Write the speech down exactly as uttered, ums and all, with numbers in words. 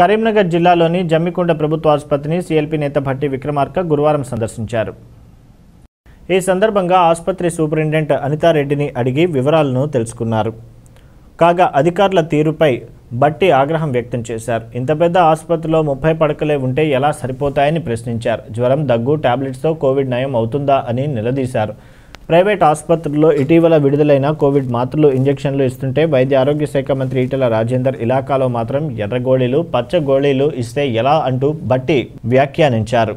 కరీంనగర్ జిల్లాలోని జమ్మికుంట ప్రభుత్వ ఆసుపత్రిని సీఎల్పీ నేత భట్టి విక్రమార్క గురువారం సందర్శించారు. ఈ సందర్భంగా ఆసుపత్రి సూపరింటెండెంట్ అనితారెడ్డిని అడిగి వివరాలను తెలుసుకున్నారు. కాగా అధికారుల తీరుపై భట్టి ఆగ్రహం వ్యక్తం చేశారు. ఇంత పెద్ద ఆసుపత్రిలో ముప్పై పడకలే ఉంటే ఎలా సరిపోతాయని ప్రశ్నించారు. జ్వరం, దగ్గు టాబ్లెట్స్తో కోవిడ్ నయం అవుతుందా అని నిలదీశారు. ప్రైవేట్ ఆసుపత్రుల్లో ఇటీవల విడుదలైన కోవిడ్ మాత్రలు, ఇంజెక్షన్లు ఇస్తుంటే వైద్య ఆరోగ్య శాఖ మంత్రి ఈటెల రాజేందర్ ఇలాకాలో మాత్రం ఎర్ర గోళీలు, పచ్చ గోళీలు ఇస్తే ఎలా అంటూ భట్టి వ్యాఖ్యానించారు.